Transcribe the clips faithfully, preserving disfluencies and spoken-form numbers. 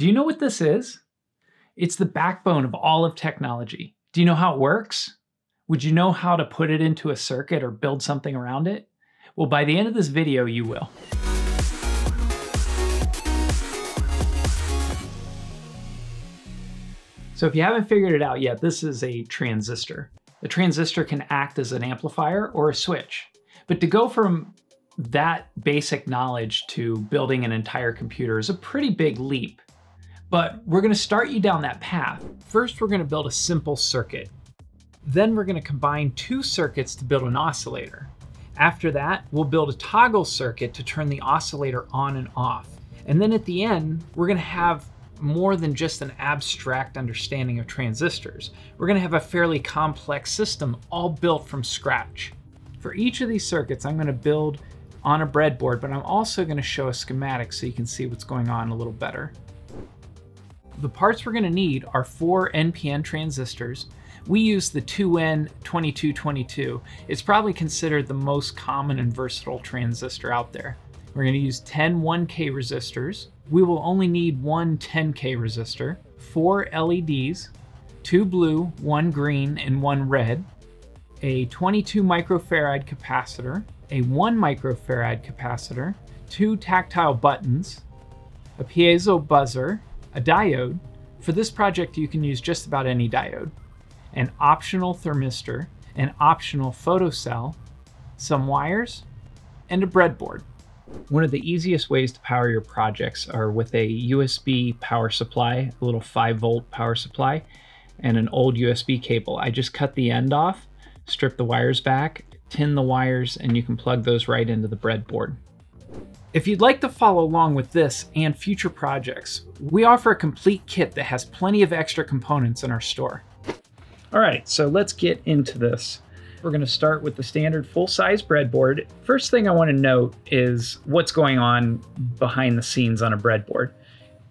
Do you know what this is? It's the backbone of all of technology. Do you know how it works? Would you know how to put it into a circuit or build something around it? Well, by the end of this video, you will. So if you haven't figured it out yet, this is a transistor. A transistor can act as an amplifier or a switch. But to go from that basic knowledge to building an entire computer is a pretty big leap. But we're gonna start you down that path. First, we're gonna build a simple circuit. Then we're gonna combine two circuits to build an oscillator. After that, we'll build a toggle circuit to turn the oscillator on and off. And then at the end, we're gonna have more than just an abstract understanding of transistors. We're going to have a fairly complex system all built from scratch. For each of these circuits, I'm going to build on a breadboard, but I'm also going to show a schematic so you can see what's going on a little better. The parts we're going to need are four N P N transistors. We use the two N twenty-two twenty-two. It's probably considered the most common and versatile transistor out there. We're going to use ten one K resistors. We will only need one ten K resistor, four L E Ds, two blue, one green, and one red, a twenty-two microfarad capacitor, a one microfarad capacitor, two tactile buttons, a piezo buzzer, a diode. For this project, you can use just about any diode, an optional thermistor, an optional photocell, some wires, and a breadboard. One of the easiest ways to power your projects are with a U S B power supply, a little five volt power supply, and an old U S B cable. I just cut the end off, strip the wires back, tin the wires, and you can plug those right into the breadboard. If you'd like to follow along with this and future projects, we offer a complete kit that has plenty of extra components in our store. All right, so let's get into this. We're going to start with the standard full-size breadboard. First thing I want to note is what's going on behind the scenes on a breadboard.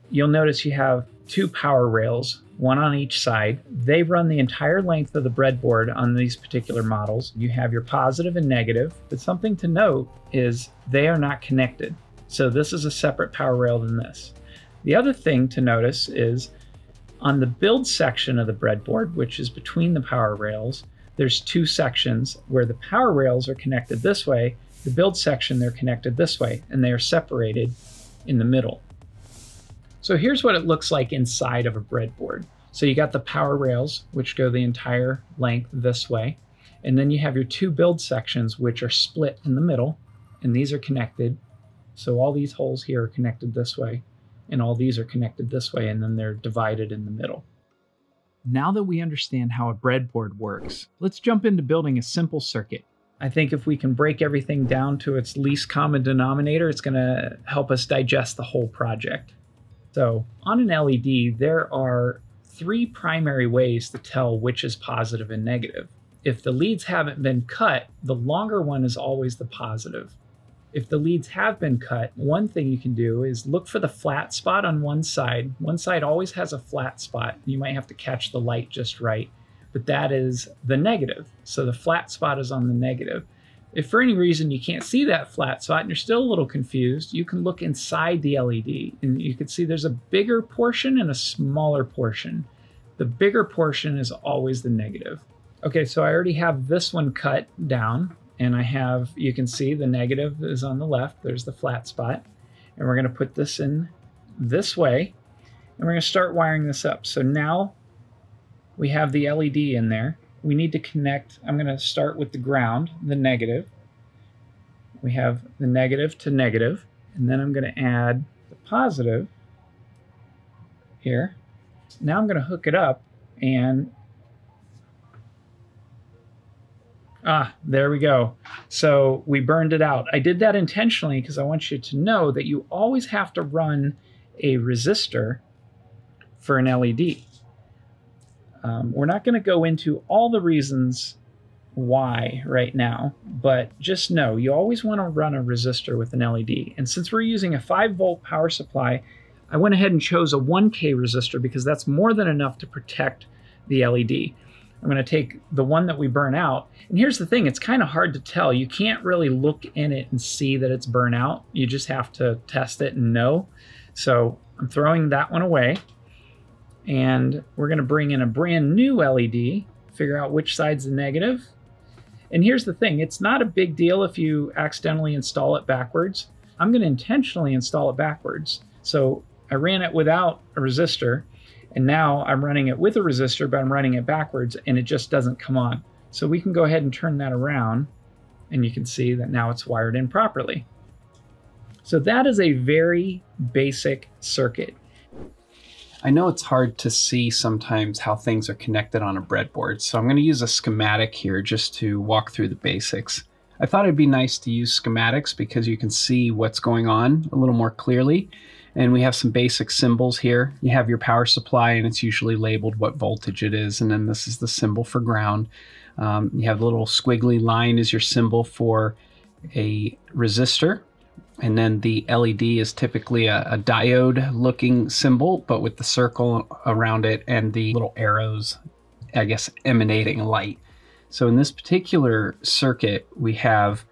You'll notice you have two power rails, one on each side. They run the entire length of the breadboard on these particular models. You have your positive and negative, but something to note is they are not connected. So this is a separate power rail than this. The other thing to notice is on the build section of the breadboard, which is between the power rails, there's two sections where the power rails are connected this way, the build section they're connected this way, and they are separated in the middle. So here's what it looks like inside of a breadboard. So you got the power rails, which go the entire length this way, and then you have your two build sections, which are split in the middle, and these are connected. So all these holes here are connected this way, and all these are connected this way, and then they're divided in the middle. Now that we understand how a breadboard works, let's jump into building a simple circuit. I think if we can break everything down to its least common denominator, it's going to help us digest the whole project. So on an L E D, there are three primary ways to tell which is positive and negative. If the leads haven't been cut, the longer one is always the positive. If the leads have been cut, one thing you can do is look for the flat spot on one side. One side always has a flat spot. You might have to catch the light just right, but that is the negative. So the flat spot is on the negative. If for any reason you can't see that flat spot and you're still a little confused, you can look inside the L E D and you can see there's a bigger portion and a smaller portion. The bigger portion is always the negative. Okay, so I already have this one cut down. And I have, you can see the negative is on the left. There's the flat spot. And we're gonna put this in this way. And we're gonna start wiring this up. So now we have the L E D in there. We need to connect, I'm gonna start with the ground, the negative. We have the negative to negative. And then I'm gonna add the positive here. Now I'm gonna hook it up and Ah, there we go. So we burned it out. I did that intentionally because I want you to know that you always have to run a resistor for an L E D. Um, we're not going to go into all the reasons why right now, but just know you always want to run a resistor with an L E D. And since we're using a five volt power supply, I went ahead and chose a one K resistor because that's more than enough to protect the L E D. I'm going to take the one that we burn out. And here's the thing, it's kind of hard to tell. You can't really look in it and see that it's burnt out. You just have to test it and know. So I'm throwing that one away, and we're going to bring in a brand new L E D, figure out which side's the negative. And here's the thing, it's not a big deal if you accidentally install it backwards. I'm going to intentionally install it backwards. So I ran it without a resistor, and now I'm running it with a resistor, but I'm running it backwards and it just doesn't come on. So we can go ahead and turn that around, and you can see that now it's wired in properly. So that is a very basic circuit. I know it's hard to see sometimes how things are connected on a breadboard, so I'm going to use a schematic here just to walk through the basics. I thought it'd be nice to use schematics because you can see what's going on a little more clearly. And we have some basic symbols here. You have your power supply, and it's usually labeled what voltage it is, and then this is the symbol for ground. Um, you have a little squiggly line is your symbol for a resistor. And then the L E D is typically a, a diode looking symbol, but with the circle around it and the little arrows, I guess, emanating light. So in this particular circuit, we have,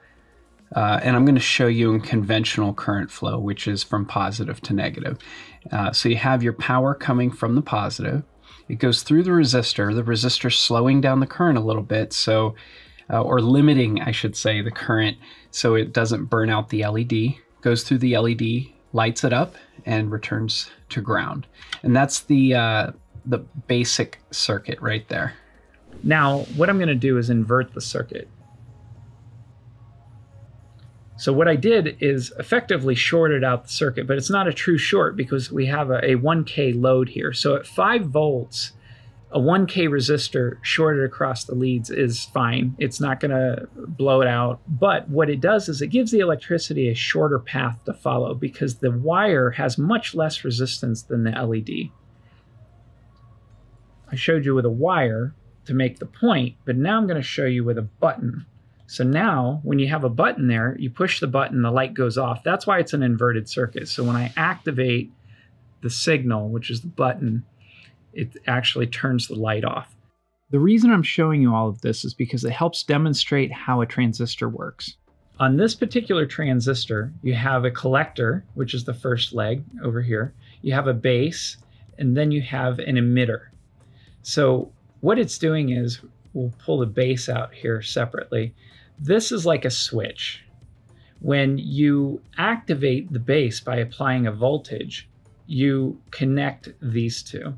uh, and I'm going to show you in conventional current flow, which is from positive to negative. Uh, so you have your power coming from the positive. It goes through the resistor, the resistor slowing down the current a little bit. So Uh, or limiting, I should say, the current so it doesn't burn out the L E D, goes through the L E D, lights it up, and returns to ground. And that's the, uh, the basic circuit right there. Now, what I'm going to do is invert the circuit. So what I did is effectively shorted out the circuit, but it's not a true short because we have a, a one K load here. So at five volts, a one K resistor shorted across the leads is fine. It's not going to blow it out. But what it does is it gives the electricity a shorter path to follow because the wire has much less resistance than the L E D. I showed you with a wire to make the point, but now I'm going to show you with a button. So now when you have a button there, you push the button, the light goes off. That's why it's an inverted circuit. So when I activate the signal, which is the button, it actually turns the light off. The reason I'm showing you all of this is because it helps demonstrate how a transistor works. On this particular transistor, you have a collector, which is the first leg over here. You have a base, and then you have an emitter. So what it's doing is, we'll pull the base out here separately. This is like a switch. When you activate the base by applying a voltage, you connect these two.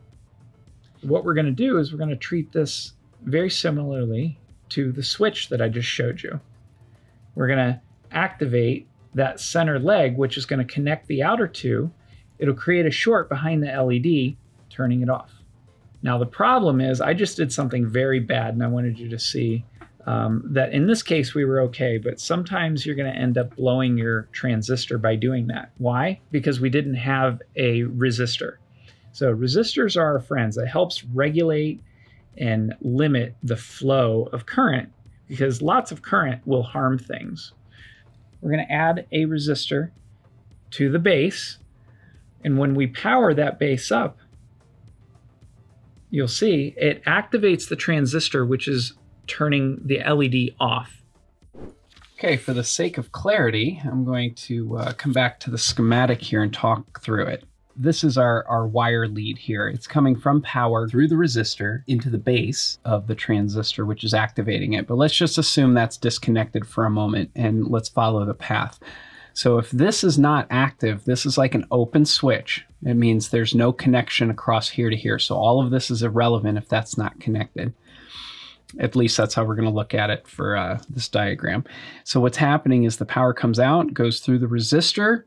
What we're going to do is we're going to treat this very similarly to the switch that I just showed you. We're going to activate that center leg, which is going to connect the outer two. It'll create a short behind the L E D, turning it off. Now the problem is I just did something very bad, and I wanted you to see um, that in this case we were okay, but sometimes you're going to end up blowing your transistor by doing that. Why? Because we didn't have a resistor. So resistors are our friends. It helps regulate and limit the flow of current because lots of current will harm things. We're going to add a resistor to the base. And when we power that base up, you'll see it activates the transistor, which is turning the L E D off. Okay, for the sake of clarity, I'm going to uh, come back to the schematic here and talk through it. This is our, our wire lead here. It's coming from power through the resistor into the base of the transistor, which is activating it. But let's just assume that's disconnected for a moment, and let's follow the path. So if this is not active, this is like an open switch. It means there's no connection across here to here. So all of this is irrelevant if that's not connected. At least that's how we're going to look at it for uh, this diagram. So what's happening is the power comes out, goes through the resistor,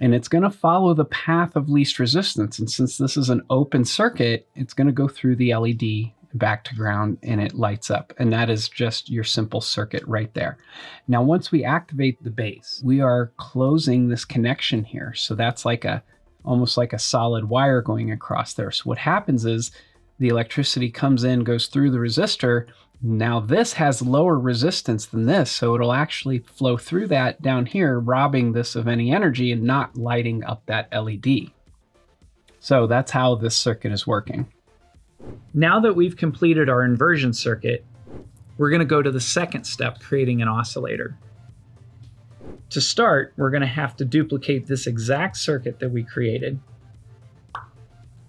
and it's going to follow the path of least resistance. And since this is an open circuit, it's going to go through the L E D back to ground, and it lights up. And that is just your simple circuit right there. Now, once we activate the base, we are closing this connection here. So that's like a, almost like a solid wire going across there. So what happens is the electricity comes in, goes through the resistor. Now this has lower resistance than this, so it'll actually flow through that down here, robbing this of any energy and not lighting up that L E D. So that's how this circuit is working. Now that we've completed our inversion circuit, we're going to go to the second step, creating an oscillator. To start, we're going to have to duplicate this exact circuit that we created.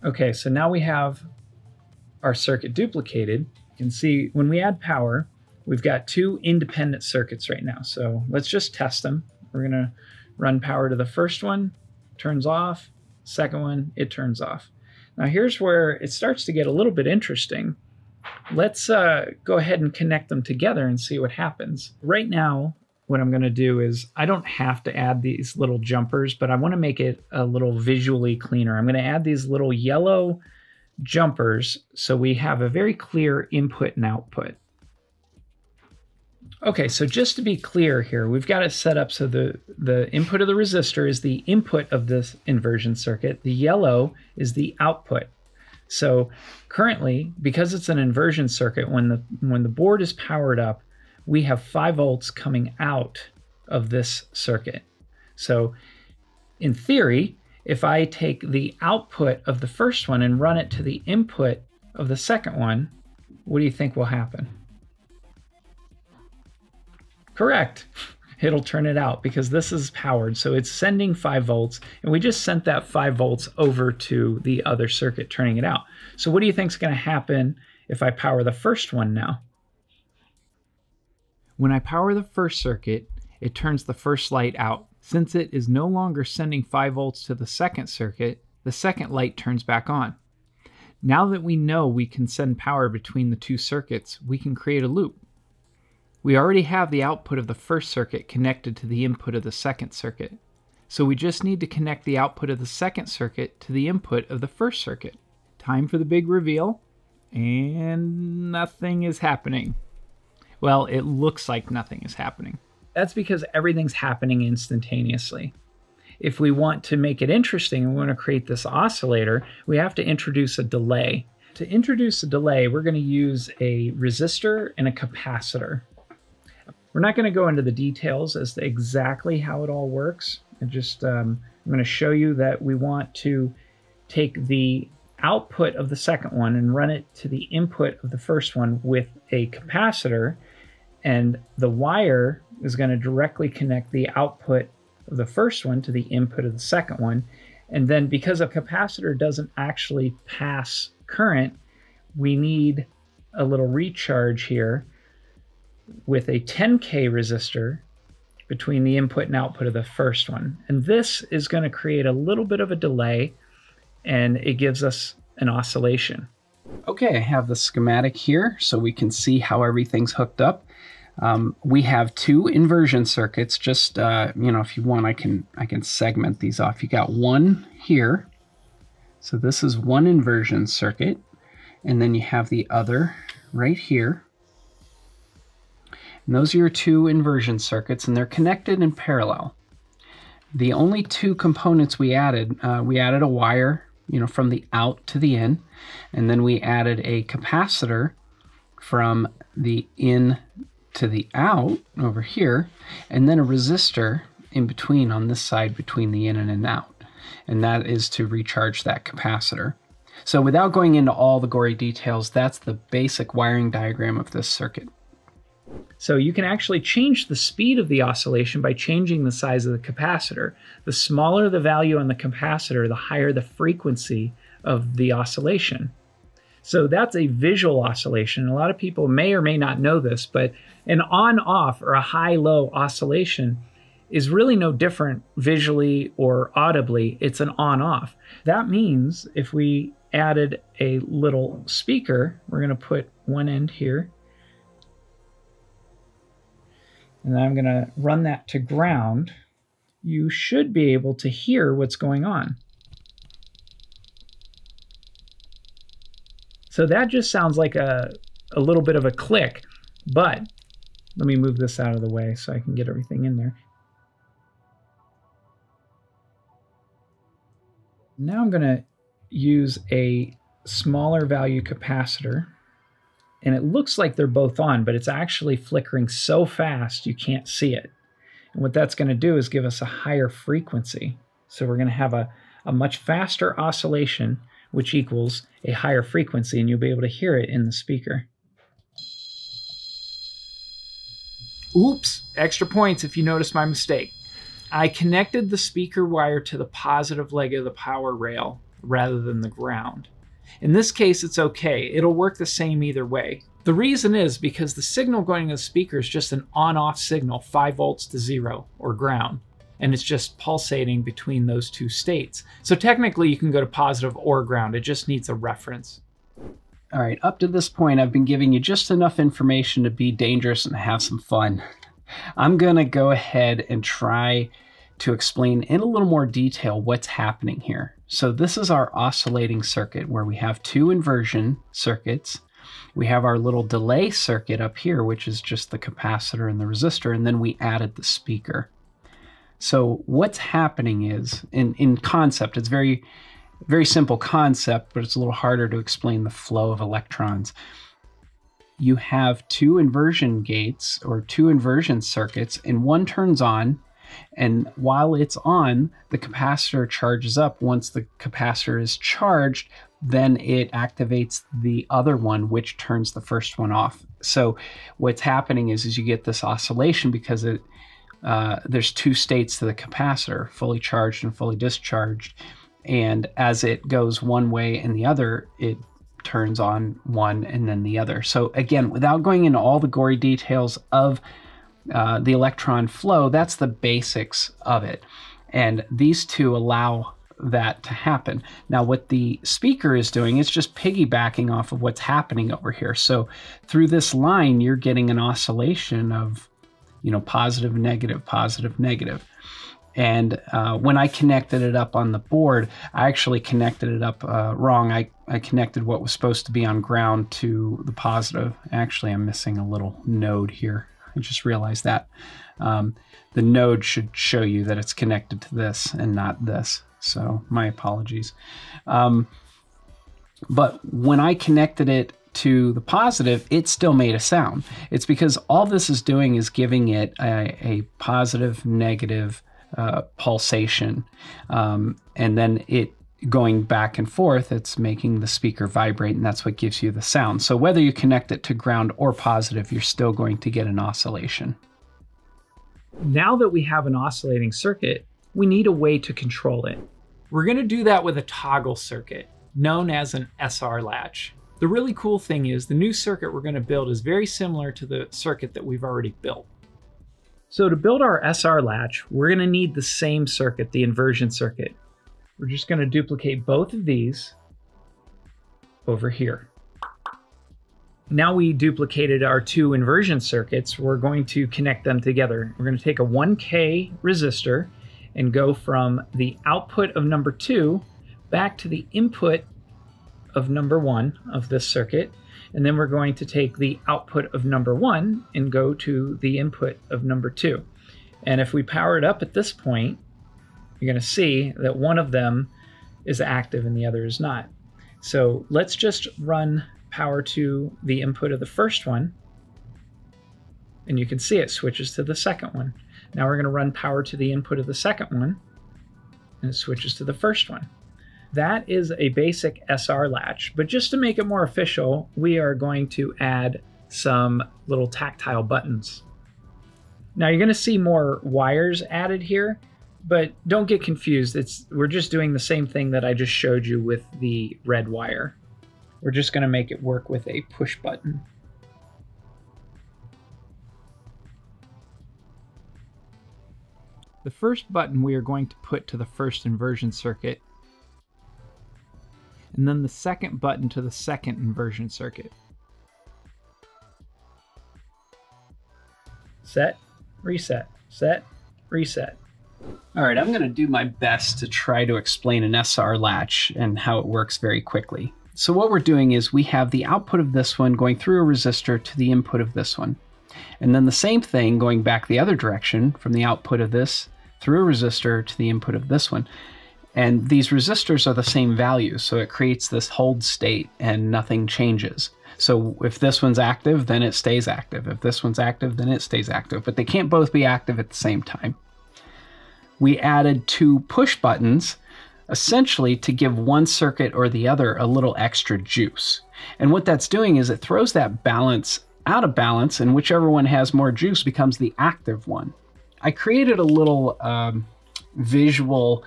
Okay, so now we have our circuit duplicated. You can see when we add power, we've got two independent circuits right now. So let's just test them. We're gonna run power to the first one, turns off, second one, it turns off. Now here's where it starts to get a little bit interesting. Let's uh, go ahead and connect them together and see what happens. Right now, what I'm gonna do is I don't have to add these little jumpers, but I wanna make it a little visually cleaner. I'm gonna add these little yellow jumpers so we have a very clear input and output. Okay, so just to be clear here, we've got it set up so the, the input of the resistor is the input of this inversion circuit. The yellow is the output. So currently, because it's an inversion circuit, when the, when the board is powered up, we have five volts coming out of this circuit. So in theory, if I take the output of the first one and run it to the input of the second one, what do you think will happen? Correct. It'll turn it out because this is powered. So it's sending five volts, and we just sent that five volts over to the other circuit, turning it out. So what do you think is going to happen if I power the first one now? When I power the first circuit, it turns the first light out. Since it is no longer sending five volts to the second circuit, the second light turns back on. Now that we know we can send power between the two circuits, we can create a loop. We already have the output of the first circuit connected to the input of the second circuit. So we just need to connect the output of the second circuit to the input of the first circuit. Time for the big reveal, and nothing is happening. Well, it looks like nothing is happening. That's because everything's happening instantaneously. If we want to make it interesting and we want to create this oscillator, we have to introduce a delay. To introduce a delay, we're going to use a resistor and a capacitor. We're not going to go into the details as to exactly how it all works. I just, um, I'm going to show you that we want to take the output of the second one and run it to the input of the first one with a capacitor, and the wire is going to directly connect the output of the first one to the input of the second one. And then because a capacitor doesn't actually pass current, we need a little recharge here with a ten K resistor between the input and output of the first one. And this is going to create a little bit of a delay, and it gives us an oscillation. Okay, I have the schematic here so we can see how everything's hooked up. Um, we have two inversion circuits. Just, uh, you know, if you want, I can, I can segment these off. You got one here. So this is one inversion circuit. And then you have the other right here. And those are your two inversion circuits, and they're connected in parallel. The only two components we added, uh, we added a wire, you know, from the out to the in, and then we added a capacitor from the in to the out over here, and then a resistor in between on this side between the in and an out. And that is to recharge that capacitor. So without going into all the gory details, that's the basic wiring diagram of this circuit. So you can actually change the speed of the oscillation by changing the size of the capacitor. The smaller the value on the capacitor, the higher the frequency of the oscillation. So that's a visual oscillation. A lot of people may or may not know this, but an on-off or a high-low oscillation is really no different visually or audibly. It's an on-off. That means if we added a little speaker, we're going to put one end here, and I'm going to run that to ground, you should be able to hear what's going on. So that just sounds like a, a little bit of a click, but let me move this out of the way so I can get everything in there. Now I'm going to use a smaller value capacitor. And it looks like they're both on, but it's actually flickering so fast you can't see it. And what that's going to do is give us a higher frequency. So we're going to have a, a much faster oscillation, which equals a higher frequency, and you'll be able to hear it in the speaker. Oops, extra points if you notice my mistake. I connected the speaker wire to the positive leg of the power rail rather than the ground. In this case, it's okay. It'll work the same either way. The reason is because the signal going to the speaker is just an on-off signal, five volts to zero, or ground, and it's just pulsating between those two states. So technically you can go to positive or ground, it just needs a reference. All right, up to this point, I've been giving you just enough information to be dangerous and have some fun. I'm gonna go ahead and try to explain in a little more detail what's happening here. So this is our oscillating circuit where we have two inversion circuits. We have our little delay circuit up here, which is just the capacitor and the resistor, and then we added the speaker. So what's happening is, in, in concept, it's very, very simple concept, but it's a little harder to explain the flow of electrons. You have two inversion gates or two inversion circuits, and one turns on, and while it's on, the capacitor charges up. Once the capacitor is charged, then it activates the other one, which turns the first one off. So what's happening is, is you get this oscillation because it, uh, there's two states to the capacitor, fully charged and fully discharged. And as it goes one way and the other, it turns on one and then the other. So again, without going into all the gory details of Uh, the electron flow, that's the basics of it. And these two allow that to happen. Now what the speaker is doing is just piggybacking off of what's happening over here. So through this line, you're getting an oscillation of, you know, positive, negative, positive, negative. And uh, when I connected it up on the board, I actually connected it up uh, wrong. I, I connected what was supposed to be on ground to the positive. Actually, I'm missing a little node here. I just realized that. Um, the node should show you that it's connected to this and not this. So my apologies. Um, but when I connected it to the positive, it still made a sound. It's because all this is doing is giving it a, a positive, negative uh, pulsation. Um, and then it going back and forth, it's making the speaker vibrate, and that's what gives you the sound. So whether you connect it to ground or positive, you're still going to get an oscillation. Now that we have an oscillating circuit, we need a way to control it. We're going to do that with a toggle circuit, known as an S R latch. The really cool thing is the new circuit we're going to build is very similar to the circuit that we've already built. So to build our S R latch, we're going to need the same circuit, the inversion circuit. We're just going to duplicate both of these over here. Now we duplicated our two inversion circuits. We're going to connect them together. We're going to take a one K resistor and go from the output of number two back to the input of number one of this circuit. And then we're going to take the output of number one and go to the input of number two. And if we power it up at this point, you're going to see that one of them is active and the other is not. So let's just run power to the input of the first one, and you can see it switches to the second one. Now we're going to run power to the input of the second one, and it switches to the first one. That is a basic S R latch, but just to make it more official, we are going to add some little tactile buttons. Now you're going to see more wires added here, but don't get confused. It's, we're just doing the same thing that I just showed you with the red wire. We're just going to make it work with a push button. The first button we are going to put to the first inversion circuit, and then the second button to the second inversion circuit. Set, reset, set, reset. All right, I'm going to do my best to try to explain an S R latch and how it works very quickly. So what we're doing is we have the output of this one going through a resistor to the input of this one. And then the same thing going back the other direction from the output of this through a resistor to the input of this one. And these resistors are the same value, so it creates this hold state and nothing changes. So if this one's active, then it stays active. If this one's active, then it stays active. But they can't both be active at the same time. We added two push buttons essentially to give one circuit or the other a little extra juice. And what that's doing is it throws that balance out of balance, and whichever one has more juice becomes the active one. I created a little um, visual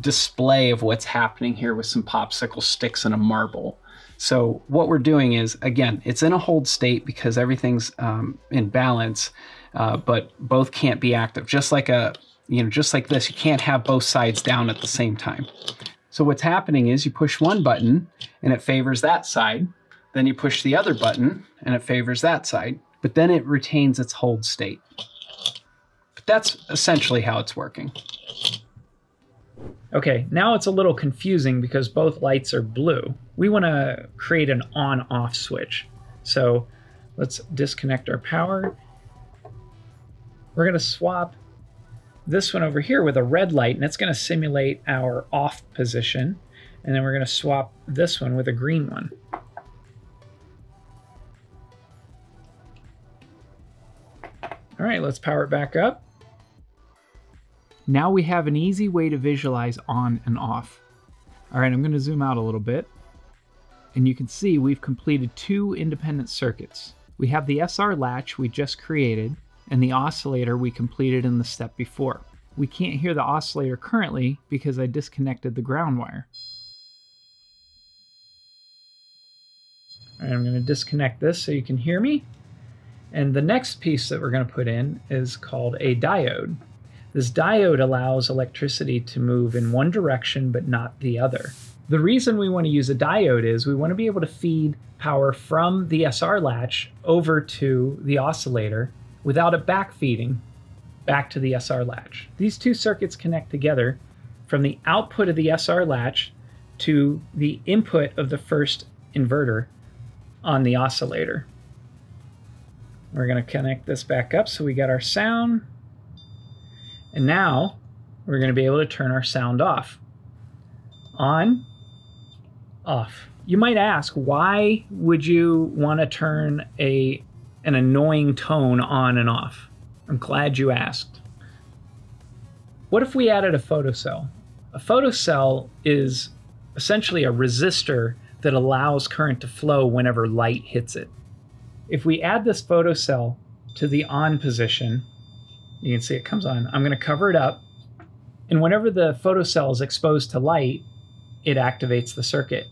display of what's happening here with some popsicle sticks and a marble. So what we're doing is, again, it's in a hold state because everything's um, in balance, uh, but both can't be active. Just like a, you know, just like this, you can't have both sides down at the same time. So what's happening is you push one button and it favors that side. Then you push the other button and it favors that side, but then it retains its hold state. But that's essentially how it's working. Okay, now it's a little confusing because both lights are blue. We want to create an on-off switch. So let's disconnect our power. We're going to swap this one over here with a red light, and it's going to simulate our off position. And then we're going to swap this one with a green one. All right, let's power it back up. Now we have an easy way to visualize on and off. All right, I'm going to zoom out a little bit. And you can see we've completed two independent circuits. We have the S R latch we just created and the oscillator we completed in the step before. We can't hear the oscillator currently because I disconnected the ground wire. All right, I'm going to disconnect this so you can hear me. And the next piece that we're going to put in is called a diode. This diode allows electricity to move in one direction, but not the other. The reason we want to use a diode is we want to be able to feed power from the S R latch over to the oscillator without it backfeeding back to the S R latch. These two circuits connect together from the output of the S R latch to the input of the first inverter on the oscillator. We're going to connect this back up so we got our sound. And now we're going to be able to turn our sound off. On, off. You might ask, why would you want to turn a, an annoying tone on and off? I'm glad you asked. What if we added a photocell? A photocell is essentially a resistor that allows current to flow whenever light hits it. If we add this photocell to the on position, you can see it comes on. I'm going to cover it up. And whenever the photocell is exposed to light, it activates the circuit.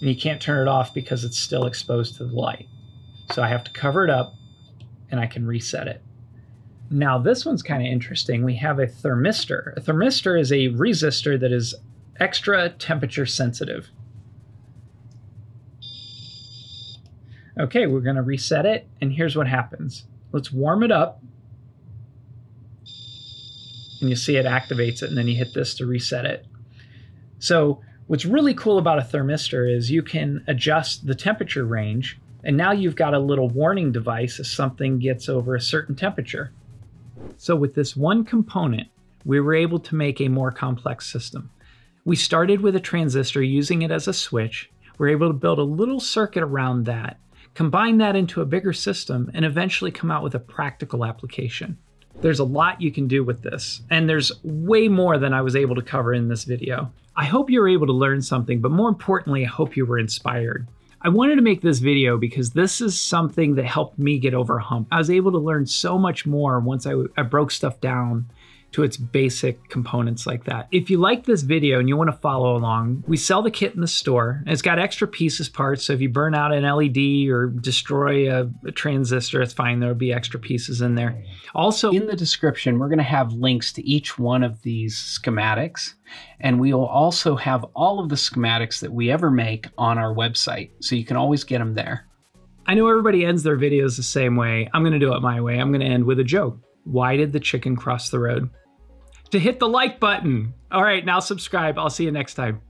And you can't turn it off because it's still exposed to the light. So I have to cover it up and I can reset it. Now this one's kind of interesting. We have a thermistor. A thermistor is a resistor that is extra temperature sensitive. Okay, we're going to reset it, and here's what happens. Let's warm it up, and you see it activates it, and then you hit this to reset it. So what's really cool about a thermistor is you can adjust the temperature range, and now you've got a little warning device if something gets over a certain temperature. So with this one component, we were able to make a more complex system. We started with a transistor using it as a switch. We're able to build a little circuit around that, combine that into a bigger system, and eventually come out with a practical application. There's a lot you can do with this, and there's way more than I was able to cover in this video. I hope you were able to learn something, but more importantly, I hope you were inspired. I wanted to make this video because this is something that helped me get over a hump. I was able to learn so much more once I, I broke stuff down to its basic components like that. If you like this video and you want to follow along, we sell the kit in the store. It's got extra pieces parts, so if you burn out an L E D or destroy a, a transistor, it's fine, there'll be extra pieces in there. Also, in the description, we're gonna have links to each one of these schematics, and we will also have all of the schematics that we ever make on our website, so you can always get them there. I know everybody ends their videos the same way. I'm gonna do it my way. I'm gonna end with a joke. Why did the chicken cross the road? To hit the like button. All right, now subscribe. I'll see you next time.